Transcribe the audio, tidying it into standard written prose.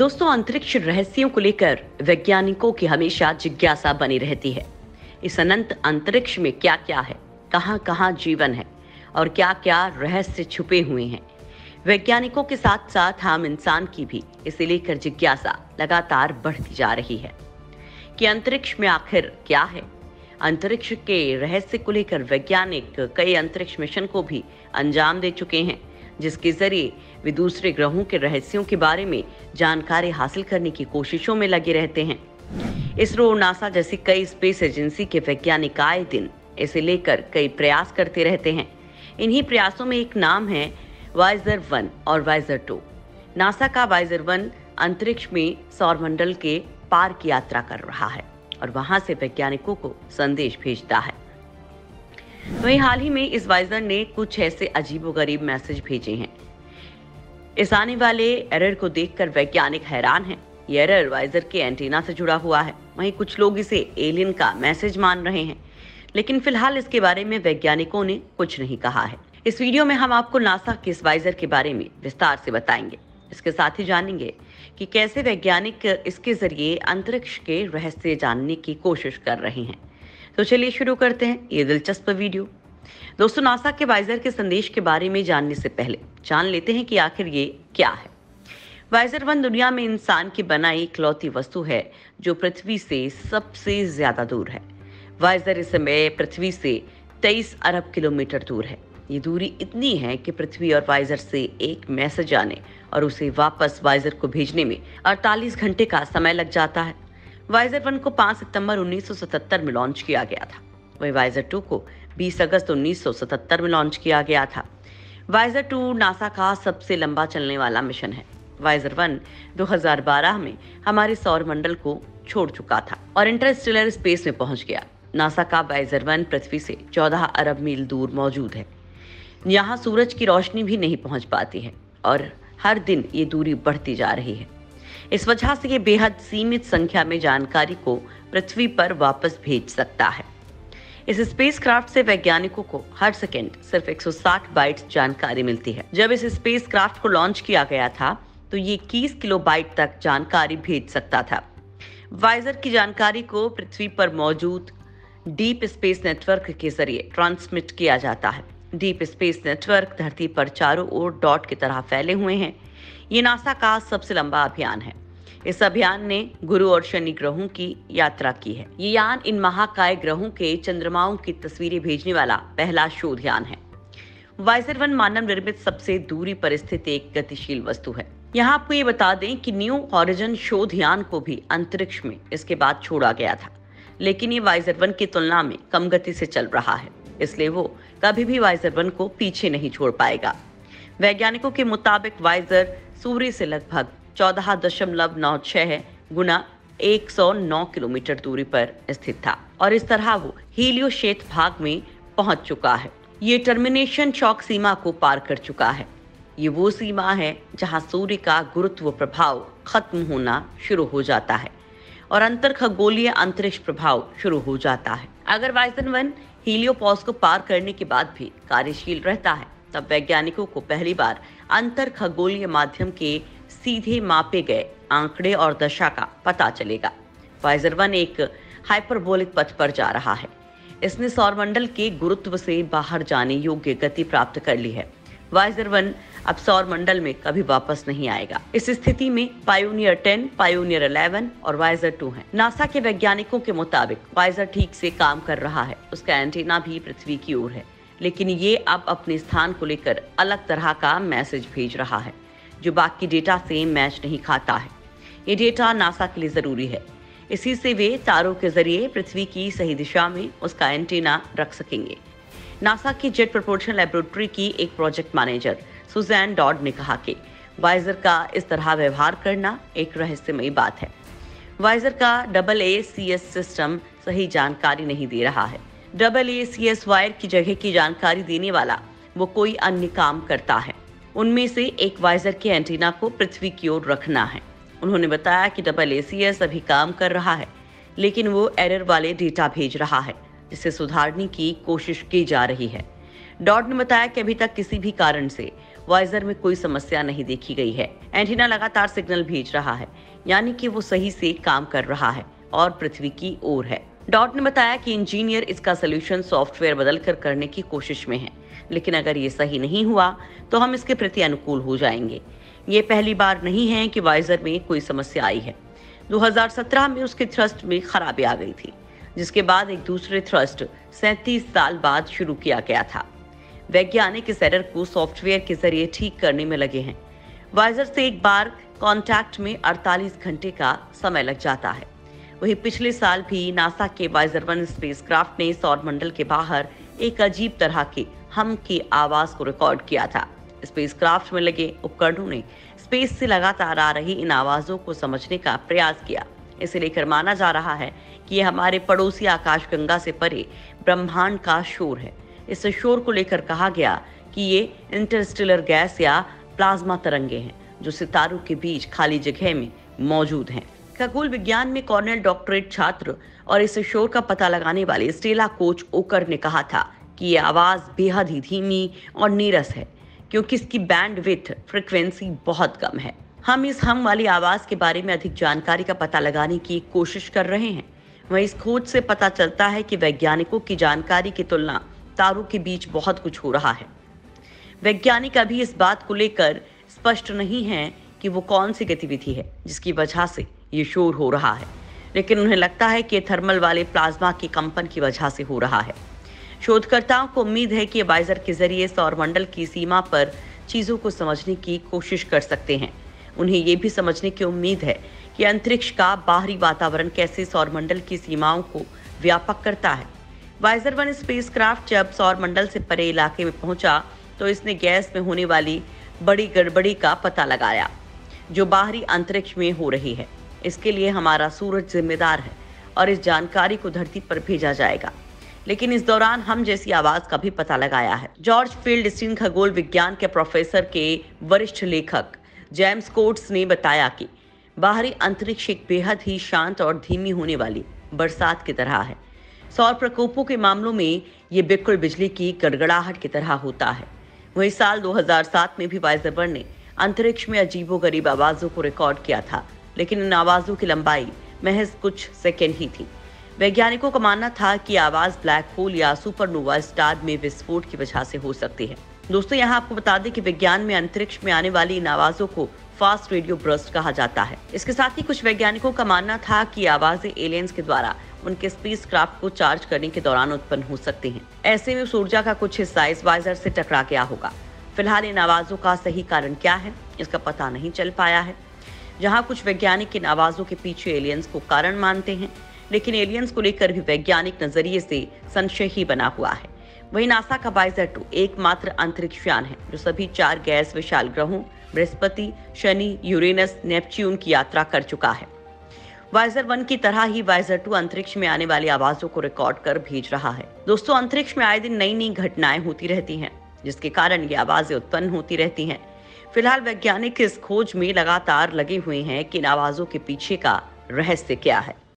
दोस्तों, अंतरिक्ष रहस्यों को लेकर वैज्ञानिकों की हमेशा जिज्ञासा बनी रहती है। इस अनंत अंतरिक्ष में क्या क्या है, कहाँ कहाँ जीवन है और क्या क्या रहस्य छुपे हुए हैं। वैज्ञानिकों के साथ साथ हम इंसान की भी इसे लेकर जिज्ञासा लगातार बढ़ती जा रही है कि अंतरिक्ष में आखिर क्या है। अंतरिक्ष के रहस्य को लेकर वैज्ञानिक कई अंतरिक्ष मिशन को भी अंजाम दे चुके हैं, जिसके जरिए वे दूसरे ग्रहों के रहस्यों के बारे में जानकारी हासिल करने की कोशिशों में लगे रहते हैं। इसरो और नासा जैसी कई स्पेस एजेंसी के वैज्ञानिक आए दिन इसे लेकर कई प्रयास करते रहते हैं। इन्हीं प्रयासों में एक नाम है वॉयजर 1 और वॉयजर 2। नासा का वॉयजर 1 अंतरिक्ष में सौरमंडल के पार की यात्रा कर रहा है और वहां से वैज्ञानिकों को संदेश भेजता है। वहीं हाल ही में इस वॉयजर ने कुछ ऐसे अजीबोगरीब मैसेज भेजे हैं। इस आने वाले एरर को देखकर वैज्ञानिक हैरान हैं। ये एरर वॉयजर के एंटीना से जुड़ा हुआ है। वहीं कुछ लोग इसे एलियन का मैसेज मान रहे हैं, लेकिन फिलहाल इसके बारे में वैज्ञानिकों ने कुछ नहीं कहा है। इस वीडियो में हम आपको नासा के इस वॉयजर के बारे में विस्तार से बताएंगे। इसके साथ ही जानेंगे कि कैसे वैज्ञानिक इसके जरिए अंतरिक्ष के रहस्य जानने की कोशिश कर रहे हैं। तो चलिए शुरू करते हैं ये दिलचस्प वीडियो। दोस्तों, नासा के वॉयजर के संदेश के बारे में जानने से पहले जान लेते हैं कि आखिर ये क्या है। वॉयजर 1 दुनिया में इंसान की बनाई इकलौती वस्तु है जो पृथ्वी से सबसे ज्यादा दूर है। वॉयजर इस समय पृथ्वी से 23 अरब किलोमीटर दूर है। ये दूरी इतनी है कि पृथ्वी और वॉयजर से एक मैसेज आने और उसे वापस वॉयजर को भेजने में 48 घंटे का समय लग जाता है। वॉयजर 1 को 5 सितंबर 1977 में लॉन्च किया गया था, वहीं वॉयजर 2 को 20 अगस्त 1977 में लॉन्च किया गया था। वॉयजर 2 नासा का सबसे लंबा चलने वाला मिशन है। वॉयजर 1 2012 में हमारे सौरमंडल को छोड़ चुका था और इंटरस्टेलर स्पेस में पहुंच गया। नासा का वॉयजर 1 पृथ्वी से 14 अरब मील दूर मौजूद है। यहाँ सूरज की रोशनी भी नहीं पहुँच पाती है और हर दिन ये दूरी बढ़ती जा रही है। इस वजह से ये बेहद सीमित संख्या में जानकारी को पृथ्वी पर वापस भेज सकता है। इस स्पेसक्राफ्ट से वैज्ञानिकों को हर सेकंड सिर्फ 160 बाइट्स जानकारी मिलती है। जब इस स्पेसक्राफ्ट को लॉन्च किया गया था तो ये 21 किलोबाइट तक जानकारी भेज सकता था। वॉयजर की जानकारी को पृथ्वी पर मौजूद डीप स्पेस नेटवर्क के जरिए ट्रांसमिट किया जाता है। डीप स्पेस नेटवर्क धरती पर चारों ओर डॉट की तरह फैले हुए हैं। ये नासा का सबसे लंबा अभियान है। इस अभियान ने गुरु और शनि ग्रहों की यात्रा की है। ये यान इन महाकाय ग्रहों के चंद्रमाओं की तस्वीरें भेजने वाला पहला शोध यान है। वॉयजर 1 मानव निर्मित सबसे दूरी पर स्थित एक गतिशील वस्तु है। यहाँ आपको ये बता दें कि न्यू होराइजन शोध यान को भी अंतरिक्ष में इसके बाद छोड़ा गया था, लेकिन ये वॉयजर 1 की तुलना में कम गति से चल रहा है, इसलिए वो कभी भी वॉयजर 1 को पीछे नहीं छोड़ पाएगा। वैज्ञानिकों के मुताबिक वॉयजर सूर्य से लगभग 14.96 गुना 109 किलोमीटर दूरी पर स्थित था और इस तरह वो हेलियोक्षेत्र भाग में पहुंच चुका है। ये टर्मिनेशन शॉक सीमा को पार कर चुका है। ये वो सीमा है जहां सूर्य का गुरुत्व प्रभाव खत्म होना शुरू हो जाता है और अंतर खगोलीय अंतरिक्ष प्रभाव शुरू हो जाता है। अगर वॉयजर 1 हेलियोपॉज को पार करने के बाद भी कार्यशील रहता है, तब वैज्ञानिकों को पहली बार अंतर खगोलीय माध्यम के सीधे मापे गए आंकड़े और दशा का पता चलेगा। वॉयजर 1 एक हाइपरबोलिक पथ पर जा रहा है। इसने सौरमंडल के गुरुत्व से बाहर जाने योग्य गति प्राप्त कर ली है। वॉयजर 1 अब सौरमंडल में कभी वापस नहीं आएगा। इस स्थिति में पायोनियर 10, पायोनियर 11 और वॉयजर 2 हैं। नासा के वैज्ञानिकों के मुताबिक वॉयजर ठीक से काम कर रहा है। उसका एंटीना भी पृथ्वी की ओर है, लेकिन ये अब अपने स्थान को लेकर अलग तरह का मैसेज भेज रहा है जो बाकी डेटा से मैच नहीं खाता है। ये डेटा नासा के लिए जरूरी है, इसी से वे तारों के जरिए पृथ्वी की सही दिशा में उसका एंटीना रख सकेंगे। नासा की जेट प्रोपल्शन लैबोरेटरी की एक प्रोजेक्ट मैनेजर सुजैन डॉड ने कहा कि वॉयजर का इस तरह व्यवहार करना एक रहस्यमयी बात है। वॉयजर का AACS सिस्टम सही जानकारी नहीं दे रहा है। AACS वायर की जगह की जानकारी देने वाला वो कोई अन्य काम करता है। उनमें से एक वॉयजर के एंटीना को पृथ्वी की ओर रखना है। उन्होंने बताया कि AACS अभी काम कर रहा है, लेकिन वो एरर वाले डेटा भेज रहा है। इसे सुधारने की कोशिश की जा रही है। डॉट ने बताया कि अभी तक किसी भी कारण से वॉयजर में कोई समस्या नहीं देखी गई है। एंटीना लगातार सिग्नल भेज रहा है, यानी कि वो सही से काम कर रहा है और पृथ्वी की ओर है। डॉट ने बताया कि इंजीनियर इसका सलूशन सॉफ्टवेयर बदलकर करने की कोशिश में है, लेकिन अगर ये सही नहीं हुआ तो हम इसके प्रति अनुकूल हो जाएंगे। ये पहली बार नहीं है कि वॉयजर में कोई समस्या आई है। 2017 में उसके थ्रस्ट में खराबी आ गई थी, जिसके बाद एक दूसरे थ्रस्ट 37 साल बाद शुरू किया गया था। वैज्ञानिक इस एरर को सॉफ्टवेयर के जरिए ठीक करने में लगे हैं। वॉयजर से एक बार कांटेक्ट में 48 घंटे का समय लग जाता है। वहीं पिछले साल भी नासा के वॉयजर 1 स्पेसक्राफ्ट ने सौरमंडल के बाहर एक अजीब तरह के हम की आवाज को रिकॉर्ड किया था। स्पेसक्राफ्ट में लगे उपकरणों ने स्पेस से लगातार आ रही इन आवाजों को समझने का प्रयास किया। इसे लेकर माना जा रहा है कि यह हमारे पड़ोसी आकाशगंगा से परे ब्रह्मांड का शोर है। इस शोर को लेकर कहा गया कि ये इंटरस्टेलर गैस या प्लाज्मा तरंगे हैं, जो सितारों के बीच खाली जगह में मौजूद हैं। खगोल विज्ञान में कॉर्नेल डॉक्टरेट छात्र और इस शोर का पता लगाने वाले स्टेला कोच ओकर ने कहा था कि ये आवाज बेहद ही धीमी और नीरस है, क्योंकि इसकी बैंडविड्थ फ्रिक्वेंसी बहुत कम है। हम इस हम वाली आवाज के बारे में अधिक जानकारी का पता लगाने की कोशिश कर रहे हैं। वहीं इस खोज से पता चलता है कि वैज्ञानिकों की जानकारी की तुलना तारों के बीच बहुत कुछ हो रहा है। वैज्ञानिक अभी इस बात को लेकर स्पष्ट नहीं है कि वो कौन सी गतिविधि है जिसकी वजह से ये शोर हो रहा है, लेकिन उन्हें लगता है कि थर्मल वाले प्लाज्मा के कंपन की वजह से हो रहा है। शोधकर्ताओं को उम्मीद है कि वॉयजर के जरिए सौरमंडल की सीमा पर चीजों को समझने की कोशिश कर सकते हैं। उन्हें ये भी समझने की उम्मीद है कि अंतरिक्ष का बाहरी वातावरण कैसे सौरमंडल की सीमाओं को व्यापक करता है। वॉयजर 1 स्पेसक्राफ्ट जब सौरमंडल से परे इलाके में पहुंचा तो इसने गैस में होने वाली बड़ी गड़बड़ी का पता लगाया, जो बाहरी अंतरिक्ष में हो रही है। इसके लिए हमारा सूरज जिम्मेदार है और इस जानकारी को धरती पर भेजा जाएगा, लेकिन इस दौरान हम जैसी आवाज का भी पता लगाया है। जॉर्ज फील्ड खगोल विज्ञान के प्रोफेसर के वरिष्ठ लेखक जेम्स कोर्ट्स ने बताया कि बाहरी अंतरिक्ष एक बेहद ही शांत और धीमी होने वाली बरसात की तरह है। सौर प्रकोपों के मामलों में ये बिल्कुल बिजली की गड़गड़ाहट की तरह होता है। वही साल 2007 में भी वॉयजर 1 ने अंतरिक्ष में अजीबोगरीब आवाजों को रिकॉर्ड किया था, लेकिन इन आवाजों की लंबाई महज कुछ सेकेंड ही थी। वैज्ञानिकों का मानना था कि आवाज ब्लैक होल या सुपरनोवा स्टार में विस्फोट की वजह से हो सकती है। दोस्तों, यहाँ आपको बता दें कि विज्ञान में अंतरिक्ष में आने वाली इन आवाजों को फास्ट रेडियो बर्स्ट कहा जाता है। इसके साथ ही कुछ वैज्ञानिकों का मानना था कि आवाजें एलियंस के द्वारा उनके स्पेसक्राफ्ट को चार्ज करने के दौरान उत्पन्न हो सकती हैं। ऐसे में उस ऊर्जा का कुछ हिस्सा इस वॉयजर से टकरा गया होगा। फिलहाल इन आवाजों का सही कारण क्या है, इसका पता नहीं चल पाया है। जहाँ कुछ वैज्ञानिक इन आवाजों के पीछे एलियंस को कारण मानते हैं, लेकिन एलियंस को लेकर भी वैज्ञानिक नजरिए से संशय ही बना हुआ है। वहीं नासा का वॉयजर 2 एकमात्र अंतरिक्ष यान है जो सभी 4 गैस विशाल ग्रहों बृहस्पति, शनि, यूरेनस, नेपच्यून की यात्रा कर चुका है। वॉयजर 1 की तरह ही वॉयजर 2 अंतरिक्ष में आने वाली आवाजों को रिकॉर्ड कर भेज रहा है। दोस्तों, अंतरिक्ष में आए दिन नई नई घटनाएं होती रहती हैं, जिसके कारण ये आवाजें उत्पन्न होती रहती हैं। फिलहाल वैज्ञानिक इस खोज में लगातार लगे हुए हैं कि इन आवाजों के पीछे का रहस्य क्या है।